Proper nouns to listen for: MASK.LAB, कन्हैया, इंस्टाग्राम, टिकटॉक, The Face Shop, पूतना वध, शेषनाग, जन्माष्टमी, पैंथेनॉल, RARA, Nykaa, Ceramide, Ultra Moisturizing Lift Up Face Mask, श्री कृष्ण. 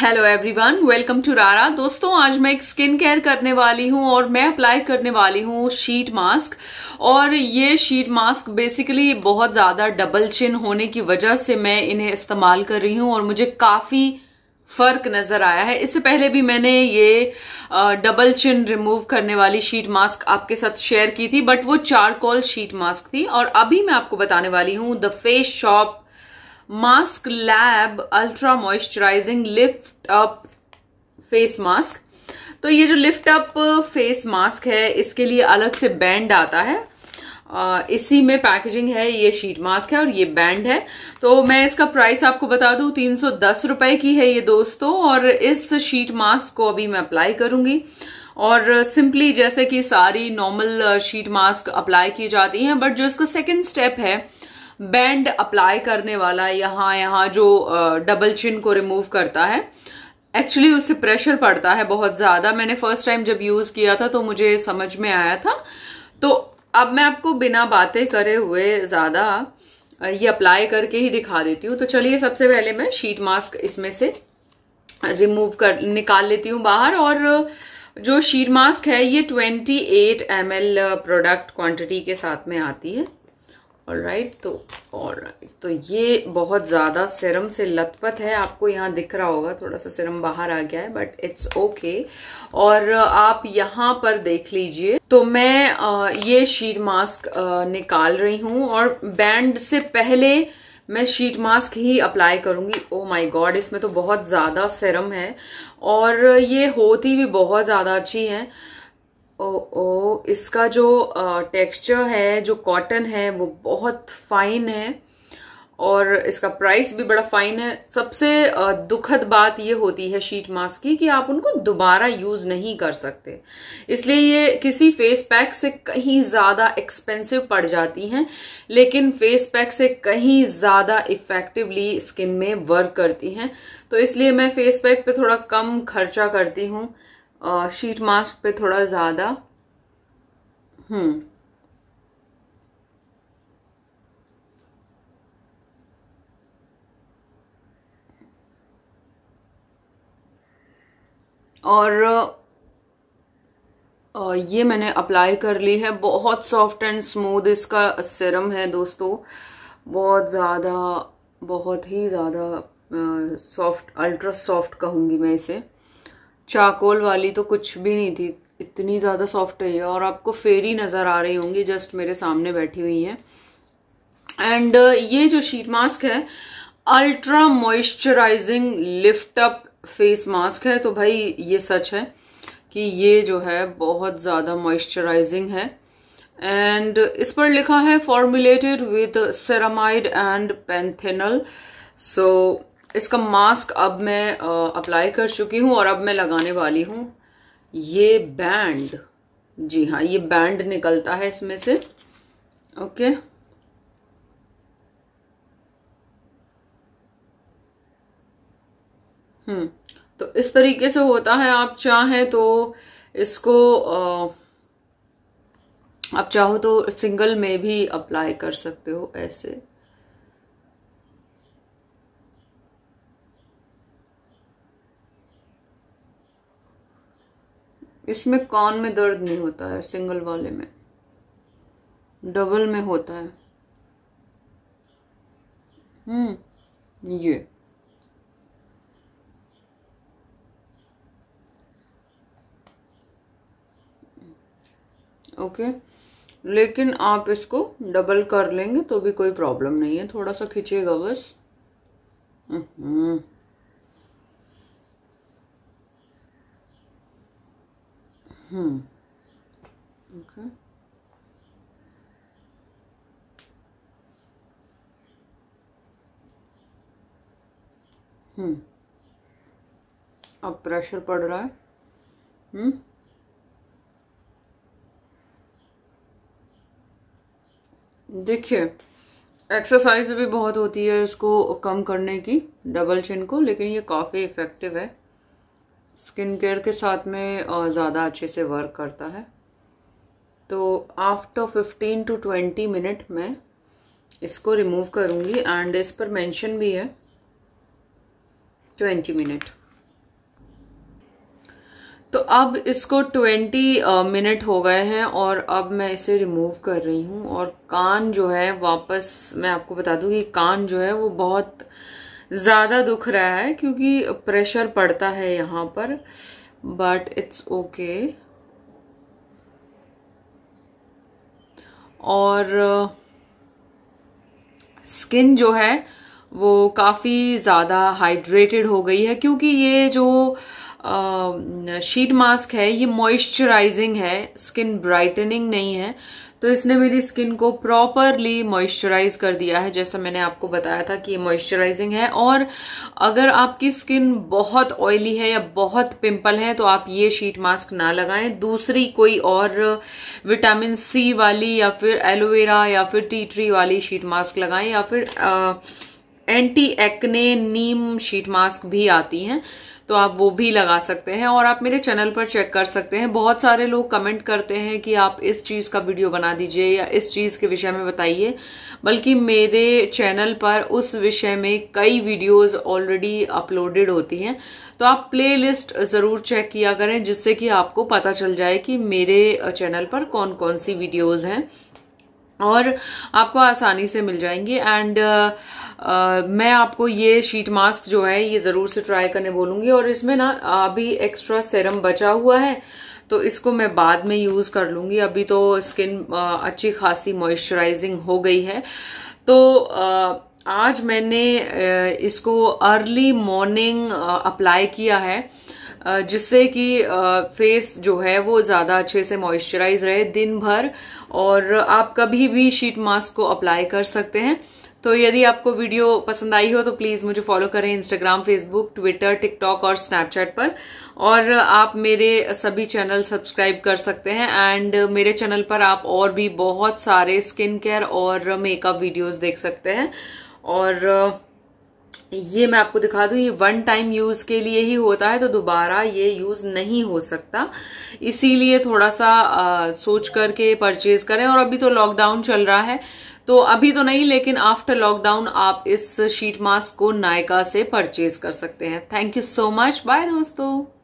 Hello everyone, welcome to रारा। दोस्तों, आज मैं एक स्किन केयर करने वाली हूँ और मैं अप्लाई करने वाली हूँ शीट मास्क। और ये शीट मास्क बेसिकली बहुत ज़्यादा डबल चिन होने की वजह से मैं इन्हें इस्तेमाल कर रही हूँ और मुझे काफ़ी फर्क नजर आया है। इससे पहले भी मैंने ये डबल चिन रिमूव करने वाली शीट मास्क आपके साथ शेयर की थी, बट वो चारकोल शीट मास्क थी। और अभी मैं आपको बताने वाली हूँ the Face Shop mask lab ultra moisturising lift up face mask. तो ये जो लिफ्ट अप फेस मास्क है, इसके लिए अलग से बैंड आता है। इसी में पैकेजिंग है, ये शीट मास्क है और ये बैंड है। तो मैं इसका प्राइस आपको बता दूं, 310 रुपए की है ये दोस्तों। और इस शीट मास्क को अभी मैं अप्लाई करूंगी और सिंपली जैसे कि सारी नॉर्मल शीट मास्क अप्लाई की जाती हैं, बट जो इसका सेकेंड स्टेप है बैंड अप्लाई करने वाला, यहाँ जो डबल चिन को रिमूव करता है, एक्चुअली उससे प्रेशर पड़ता है बहुत ज़्यादा। मैंने फर्स्ट टाइम जब यूज़ किया था तो मुझे समझ में आया था। तो अब मैं आपको बिना बातें करे हुए ज़्यादा ये अप्लाई करके ही दिखा देती हूँ। तो चलिए, सबसे पहले मैं शीट मास्क इसमें से रिमूव कर निकाल लेती हूँ बाहर। और जो शीट मास्क है ये 28 ml प्रोडक्ट क्वान्टिटी के साथ में आती है। ऑल राइट तो ये बहुत ज़्यादा सीरम से लथपथ है। आपको यहाँ दिख रहा होगा थोड़ा सा सीरम बाहर आ गया है, बट इट्स ओके। और आप यहाँ पर देख लीजिए। तो मैं ये शीट मास्क निकाल रही हूँ और बैंड से पहले मैं शीट मास्क ही अप्लाई करूंगी। ओ माय गॉड, इसमें तो बहुत ज़्यादा सीरम है और ये होती भी बहुत ज़्यादा अच्छी है। इसका जो टेक्सचर है, जो कॉटन है, वो बहुत फाइन है और इसका प्राइस भी बड़ा फाइन है। सबसे दुखद बात ये होती है शीट मास्क की कि आप उनको दोबारा यूज़ नहीं कर सकते, इसलिए ये किसी फेस पैक से कहीं ज़्यादा एक्सपेंसिव पड़ जाती हैं, लेकिन फेस पैक से कहीं ज़्यादा इफ़ेक्टिवली स्किन में वर्क करती हैं। तो इसलिए मैं फेस पैक पे थोड़ा कम खर्चा करती हूँ, शीट मास्क पे थोड़ा ज़्यादा। और ये मैंने अप्लाई कर ली है। बहुत सॉफ्ट एंड स्मूथ इसका सीरम है दोस्तों, बहुत ही ज़्यादा सॉफ्ट, अल्ट्रा सॉफ्ट कहूँगी मैं इसे। चारकोल वाली तो कुछ भी नहीं थी, इतनी ज़्यादा सॉफ्ट है। और आपको फेरी नज़र आ रही होंगी, जस्ट मेरे सामने बैठी हुई है। एंड ये जो शीट मास्क है ultra moisturising lift up face mask है, तो भाई ये सच है कि ये जो है बहुत ज़्यादा मॉइस्चराइजिंग है। एंड इस पर लिखा है formulated with ceramide and पैंथेनॉल। So इसका मास्क अब मैं अप्लाई कर चुकी हूँ और अब मैं लगाने वाली हूँ ये बैंड। जी हाँ, ये बैंड निकलता है इसमें से। ओके, तो इस तरीके से होता है। आप चाहें तो इसको आप चाहो तो सिंगल में भी अप्लाई कर सकते हो, ऐसे। इसमें कान में दर्द नहीं होता है, सिंगल वाले में, डबल में होता है। ये ओके, लेकिन आप इसको डबल कर लेंगे तो भी कोई प्रॉब्लम नहीं है, थोड़ा सा खिंचेगा बस। ओके, अब प्रेशर पड़ रहा है। देखिए, एक्सरसाइज भी बहुत होती है इसको कम करने की, डबल चिन को, लेकिन ये काफ़ी इफ़ेक्टिव है। स्किन केयर के साथ में ज़्यादा अच्छे से वर्क करता है। तो आफ्टर 15 to 20 मिनट में इसको रिमूव करूँगी। एंड इस पर मेंशन भी है 20 मिनट। तो अब इसको 20 मिनट हो गए हैं और अब मैं इसे रिमूव कर रही हूँ। और कान जो है वापस मैं आपको बता दूँ कि कान जो है वो बहुत ज़्यादा दुख रहा है क्योंकि प्रेशर पड़ता है यहाँ पर, बट इट्स ओके। और स्किन जो है वो काफ़ी ज़्यादा हाइड्रेटेड हो गई है क्योंकि ये जो शीट मास्क है ये मॉइस्चराइजिंग है, स्किन ब्राइटनिंग नहीं है। तो इसने मेरी स्किन को प्रॉपरली मॉइस्चराइज कर दिया है, जैसा मैंने आपको बताया था कि ये मॉइस्चराइजिंग है। और अगर आपकी स्किन बहुत ऑयली है या बहुत पिंपल है तो आप ये शीट मास्क ना लगाएं। दूसरी कोई और विटामिन सी वाली या फिर एलोवेरा या फिर टी ट्री वाली शीट मास्क लगाएं, या फिर anti acne neem sheet mask भी आती हैं तो आप वो भी लगा सकते हैं। और आप मेरे चैनल पर चेक कर सकते हैं, बहुत सारे लोग कमेंट करते हैं कि आप इस चीज़ का वीडियो बना दीजिए या इस चीज़ के विषय में बताइए, बल्कि मेरे चैनल पर उस विषय में कई वीडियोस ऑलरेडी अपलोडेड होती हैं। तो आप प्लेलिस्ट ज़रूर चेक किया करें जिससे कि आपको पता चल जाए कि मेरे चैनल पर कौन कौन सी वीडियोज़ हैं और आपको आसानी से मिल जाएंगे। एंड मैं आपको ये शीट मास्क जो है ये ज़रूर से ट्राई करने बोलूँगी। और इसमें ना अभी एक्स्ट्रा सेरम बचा हुआ है तो इसको मैं बाद में यूज़ कर लूँगी। अभी तो स्किन अच्छी खासी मॉइस्चराइजिंग हो गई है। तो आज मैंने इसको अर्ली मॉर्निंग अप्लाई किया है जिससे कि फेस जो है वो ज़्यादा अच्छे से मॉइस्चराइज रहे दिन भर। और आप कभी भी शीट मास्क को अप्लाई कर सकते हैं। तो यदि आपको वीडियो पसंद आई हो तो प्लीज़ मुझे फॉलो करें इंस्टाग्राम, फेसबुक, ट्विटर, टिकटॉक और स्नैपचैट पर। और आप मेरे सभी चैनल सब्सक्राइब कर सकते हैं। एंड मेरे चैनल पर आप और भी बहुत सारे स्किन केयर और मेकअप वीडियोज़ देख सकते हैं। और ये मैं आपको दिखा दूं, ये वन टाइम यूज के लिए ही होता है तो दोबारा ये यूज नहीं हो सकता, इसीलिए थोड़ा सा सोच करके परचेज करें। और अभी तो लॉकडाउन चल रहा है तो अभी तो नहीं, लेकिन आफ्टर लॉकडाउन आप इस शीट मास्क को नायका से परचेज कर सकते हैं। Thank you so much, bye दोस्तों।